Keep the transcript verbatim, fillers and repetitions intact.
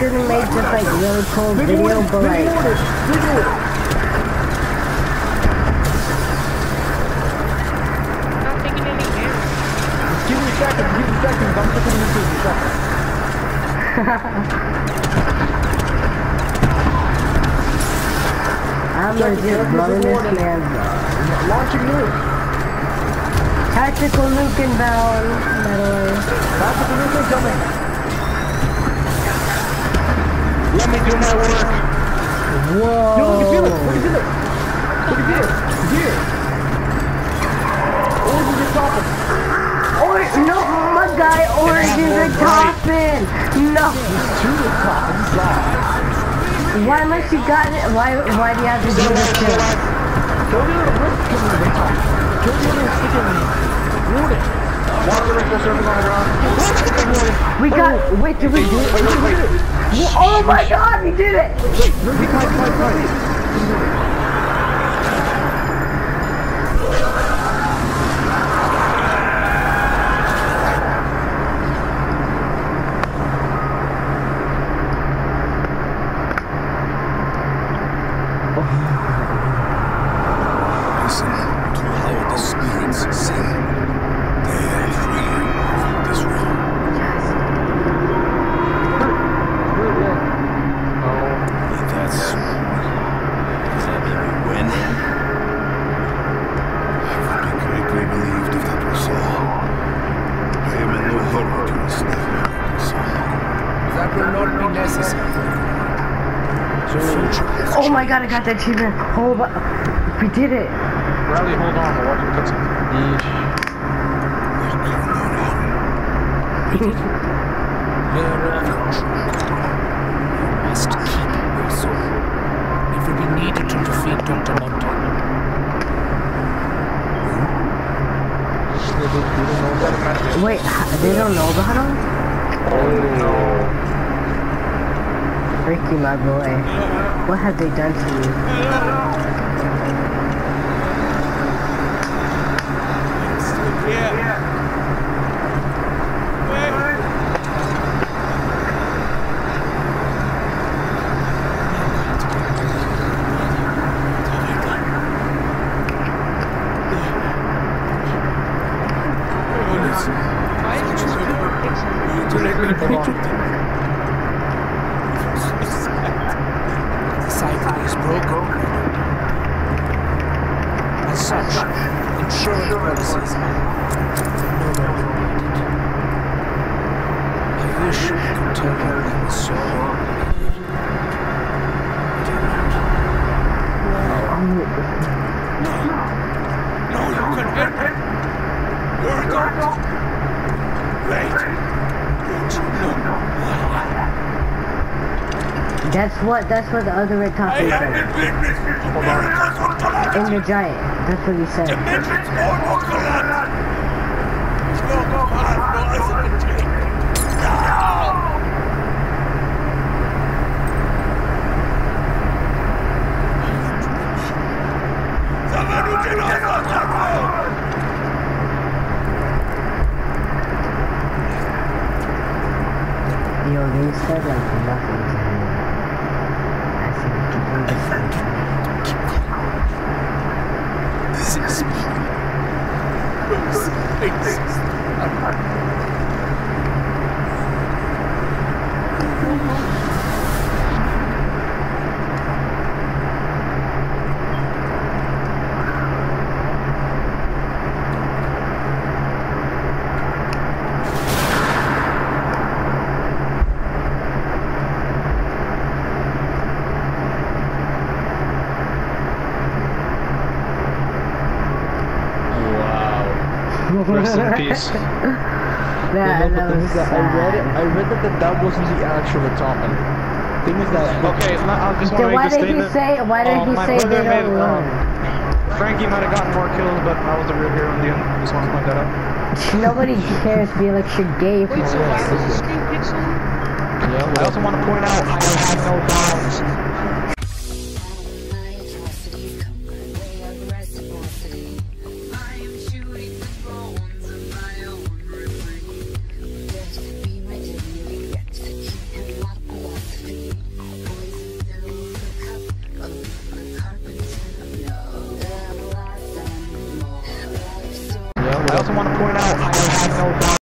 we're gonna make just like really cool video, but like I'm taking any damage. Give me seconds, give me seconds, I'm taking you two seconds. I'm legit blowing this man's up. Launching nuke. Tactical nuke inbound, metal. Tactical nuke incoming. Let me do my work. Whoa. Yo, look at Felix, look at Felix. Look at Felix, he's here. Origins are popping. Or no, my guy, Origins are popping. No. He's too popping, God. Why must you got it? Why, why do you have to do this thing? Don't do it, let's Kill the other sticking me. Warn it. Water rifle serving on the ground. We got it. Wait, did we do it? Oh my god, we did it! Repeat my point. Oh my god, I got that achievement. Hold on. We did it. Rally, hold on. We'll watch it. Look, look, you must keep your soul. It will be needed to defeat Doctor Montan. Wait, they don't know about him? Oh no. Ricky, my boy, what have they done to you? Yeah. Cycle is broken. As such, ensuring purposes no longer needed. I wish you could tell her that was so long needed. Do not. No. No, you can hit me. You're gone. Wait. Don't you know why? That's what, that's what the other red top said. In the giant, that's what he said. Yo, they said like nothing to him. This is me. Those things are Rest in peace. that, that was that I read it. I read that, that that wasn't the actual Atomic. The thing is that... Okay, it's not... I just want to make a statement. Say, why did um, he say they don't made, um, Frankie might have gotten more kills, but I was the real hero in the end. I just want to point that out. Nobody cares, Felix. You're gay for this. Wait, so why was this game pixel? I also want to point out, I have no bounds. also want to point out I have no